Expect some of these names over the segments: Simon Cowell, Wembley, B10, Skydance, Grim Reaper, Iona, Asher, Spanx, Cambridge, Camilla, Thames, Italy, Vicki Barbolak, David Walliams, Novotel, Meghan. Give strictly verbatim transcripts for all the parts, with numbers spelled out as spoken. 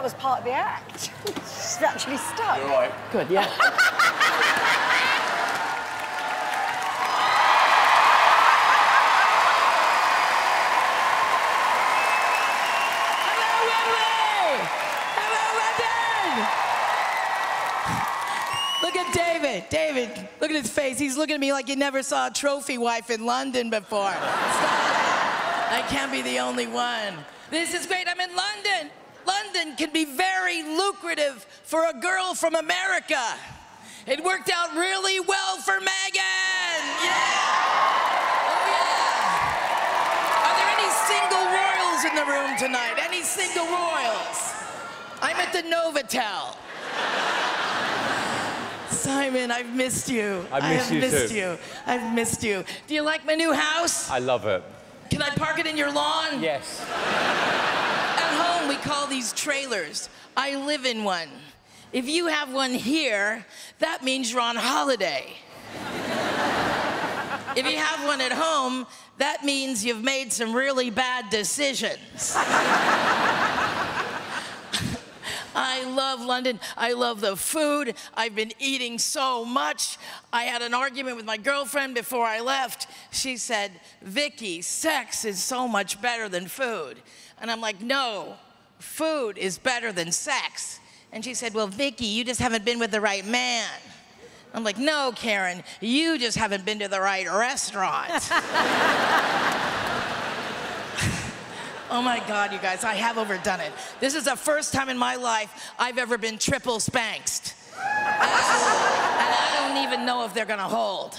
that was part of the act. She's actually stuck. You're right. Good, yeah. Hello, Wembley! Hello, London! Look at David. David, look at his face. He's looking at me like you never saw a trophy wife in London before. Stop it. I can't be the only one. This is great. I'm in London. London can be very lucrative for a girl from America. It worked out really well for Meghan. Yeah. Oh, yeah. Are there any single royals in the room tonight? Any single royals? I'm at the Novotel. Simon, I've missed you. I've missed you, too. I have missed you. I've missed you. Do you like my new house? I love it. Can I park it in your lawn? Yes. At home, we call these trailers. I live in one. If you have one here, that means you're on holiday. If you have one at home, that means you've made some really bad decisions. I love London. I love the food. I've been eating so much. I had an argument with my girlfriend before I left. She said, Vicky, sex is so much better than food. And I'm like, no, food is better than sex. And she said, well, Vicky, you just haven't been with the right man. I'm like, no, Karen, you just haven't been to the right restaurant. Oh, my God, you guys, I have overdone it. This is the first time in my life I've ever been triple Spanxed. And I don't even know if they're going to hold.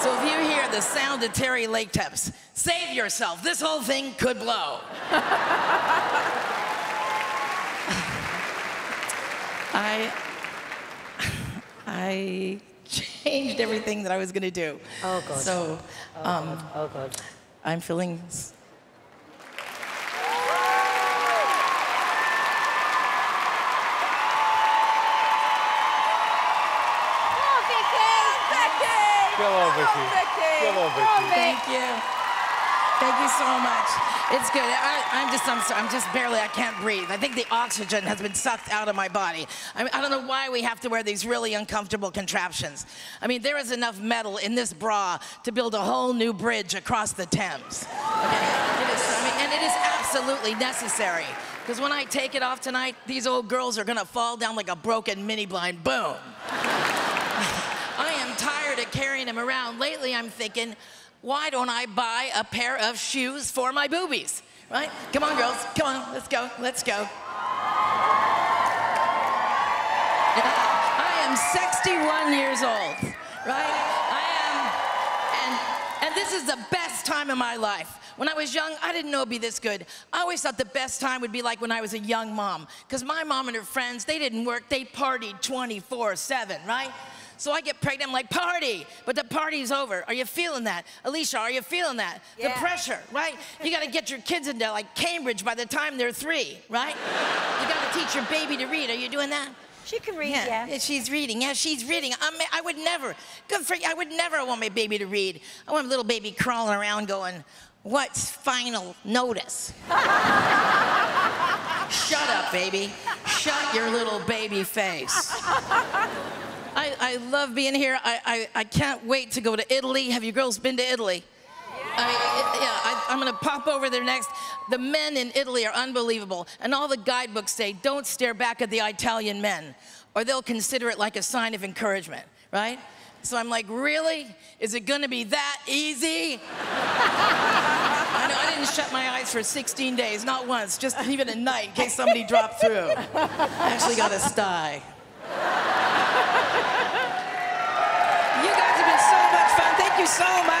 So if you hear the sound of Terry Lake Taps, save yourself. This whole thing could blow. I... I changed everything that I was going to do. Oh, God. So, um... Oh, God. Oh, God. I'm feeling... Vicky. Hello, Vicky. Thank you. Thank you so much. It's good. I, I'm just, I'm, I'm just barely, I can't breathe. I think the oxygen has been sucked out of my body. I, mean, I don't know why we have to wear these really uncomfortable contraptions. I mean, there is enough metal in this bra to build a whole new bridge across the Thames. Okay? It is, I mean, and it is absolutely necessary. Because when I take it off tonight, these old girls are going to fall down like a broken mini-blind. Boom. Carrying them around. Lately, I'm thinking, why don't I buy a pair of shoes for my boobies? Right? Come on, girls. Come on. Let's go. Let's go. I am sixty-one years old. Right? I am. And, and this is the best time of my life. When I was young, I didn't know it'd be this good. I always thought the best time would be like when I was a young mom. Because my mom and her friends, they didn't work. They partied twenty-four seven, right? So I get pregnant, I'm like, party, but the party's over. Are you feeling that? Alicia, are you feeling that? Yeah. The pressure, right? You gotta get your kids into like Cambridge by the time they're three, right? You gotta teach your baby to read. Are you doing that? She can read, yeah. yeah. She's reading, yeah, she's reading. I'm, I would never, good for you, I would never want my baby to read. I want a little baby crawling around going, what's final notice? Shut up, baby. Shut your little baby face. I, I love being here. I, I, I can't wait to go to Italy. Have you girls been to Italy? I, I, yeah, I, I'm gonna pop over there next. The men in Italy are unbelievable. And all the guidebooks say, don't stare back at the Italian men, or they'll consider it like a sign of encouragement, right? So I'm like, really? Is it gonna be that easy? I know, I didn't shut my eyes for sixteen days, not once, just even at night, in case somebody dropped through. I actually got a sty. You guys have been so much fun. Thank you so much.